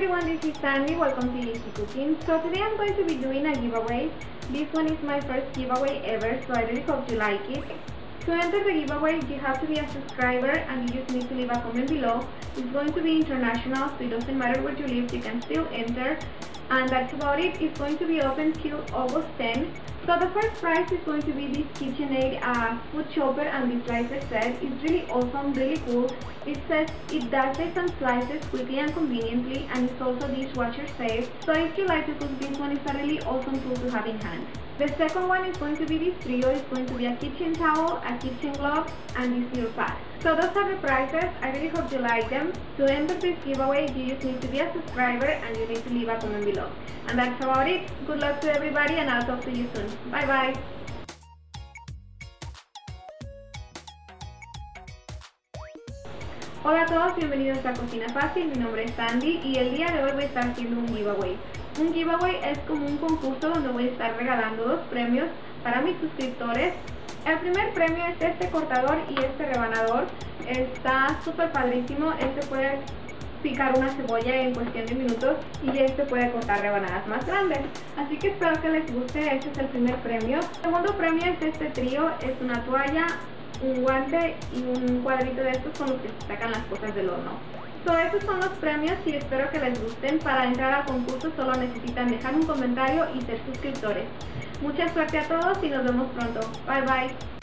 everyone, this is Sandy. Welcome to Easy Cooking. So today I'm going to be doing a giveaway. This one is my first giveaway ever, so I really hope you like it. To enter the giveaway, you have to be a subscriber and you just need to leave a comment below. It's going to be international, so it doesn't matter where you live, you can still enter. And that's about it. It's going to be open till August 10. So the first prize is going to be this KitchenAid food chopper and the slicer set. It's really awesome, really cool. It says it dashes and slices quickly and conveniently, and it's also dishwasher safe. So if you like to cook, this one is a really awesome tool to have in hand. The second one is going to be this trio. It's going to be a kitchen towel, a kitchen glove, and this little pad. So those are the prizes. I really hope you like them. To enter this giveaway, you just need to be a subscriber and you need to leave a comment below. And that's about it. Good luck to everybody, and I'll talk to you soon. Bye bye. Hola a todos, bienvenidos a Cocina Fácil, mi nombre es Sandy y el día de hoy voy a estar haciendo un giveaway. Un giveaway es como un concurso donde voy a estar regalando dos premios para mis suscriptores. El primer premio es este cortador y este rebanador. Está súper padrísimo, este puede picar una cebolla en cuestión de minutos y este puede cortar rebanadas más grandes. Así que espero que les guste, este es el primer premio. El segundo premio es este trío, es una toalla, un guante y un cuadrito de estos con los que se sacan las cosas del horno. So, estos son los premios y espero que les gusten. Para entrar al concurso solo necesitan dejar un comentario y ser suscriptores. Mucha suerte a todos y nos vemos pronto. Bye bye.